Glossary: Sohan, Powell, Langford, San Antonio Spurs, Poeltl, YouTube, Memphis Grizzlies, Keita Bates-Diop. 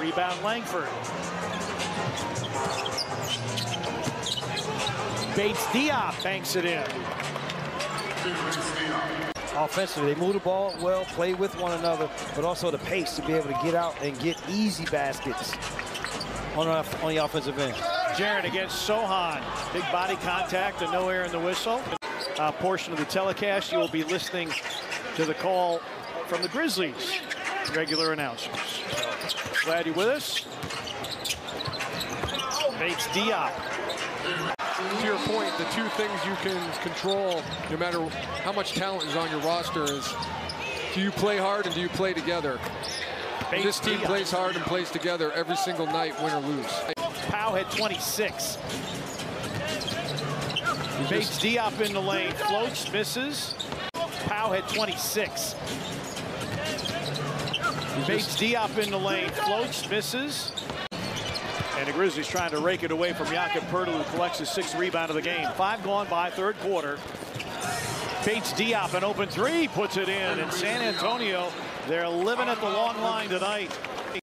Rebound Langford. Bates-Diop banks it in. Offensively, they move the ball well, play with one another, but also the pace to be able to get out and get easy baskets on the offensive end. Jarrett against Sohan. Big body contact and no air in the whistle. A portion of the telecast, you will be listening to the call from the Grizzlies. Regular announcers. Glad you're with us. Bates-Diop. To your point, the two things you can control, no matter how much talent is on your roster, is do you play hard and do you play together? This team plays hard and plays together every single night, win or lose. Powell had 26. Bates-Diop in the lane, floats, misses. Powell had 26. Bates-Diop in the lane, floats, misses. And the Grizzlies trying to rake it away from Jakob Poeltl, who collects his sixth rebound of the game. 5 gone by third quarter. Bates-Diop, an open three, puts it in. And San Antonio, they're living at the long line tonight.